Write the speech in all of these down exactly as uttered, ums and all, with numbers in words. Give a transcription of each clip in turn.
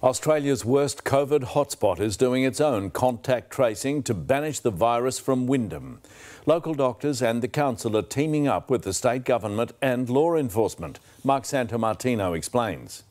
Australia's worst COVID hotspot is doing its own contact tracing to banish the virus from Wyndham. Local doctors and the council are teaming up with the state government and law enforcement. Mark Santomartino explains.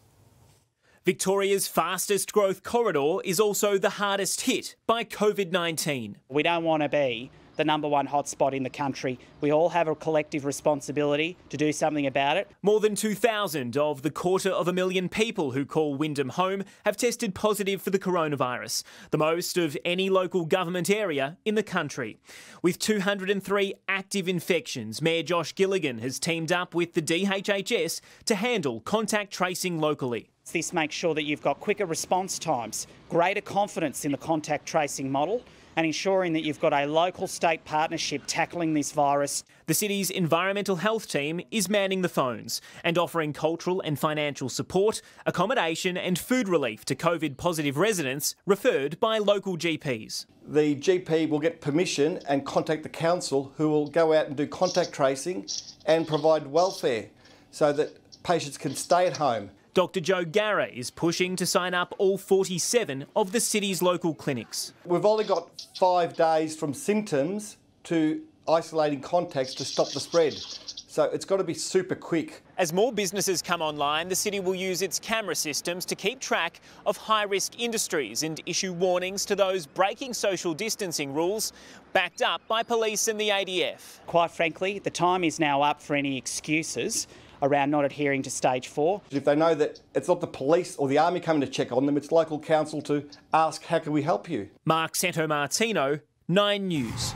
Victoria's fastest growth corridor is also the hardest hit by COVID nineteen. We don't want to be the number one hotspot in the country. We all have a collective responsibility to do something about it. More than two thousand of the quarter of a million people who call Wyndham home have tested positive for the coronavirus, the most of any local government area in the country. With two hundred and three active infections, Mayor Josh Gilligan has teamed up with the D H H S to handle contact tracing locally. This makes sure that you've got quicker response times, greater confidence in the contact tracing model, and ensuring that you've got a local state partnership tackling this virus. The city's environmental health team is manning the phones and offering cultural and financial support, accommodation and food relief to COVID positive residents referred by local G Ps. The G P will get permission and contact the council, who will go out and do contact tracing and provide welfare so that patients can stay at home. Doctor Joe Garra is pushing to sign up all forty-seven of the city's local clinics. We've only got five days from symptoms to isolating contacts to stop the spread, so it's got to be super quick. As more businesses come online, the city will use its camera systems to keep track of high-risk industries and issue warnings to those breaking social distancing rules, backed up by police and the A D F. Quite frankly, the time is now up for any excuses around not adhering to stage four. If they know that it's not the police or the army coming to check on them, it's local council to ask, how can we help you? Mark Santomartino, Nine News.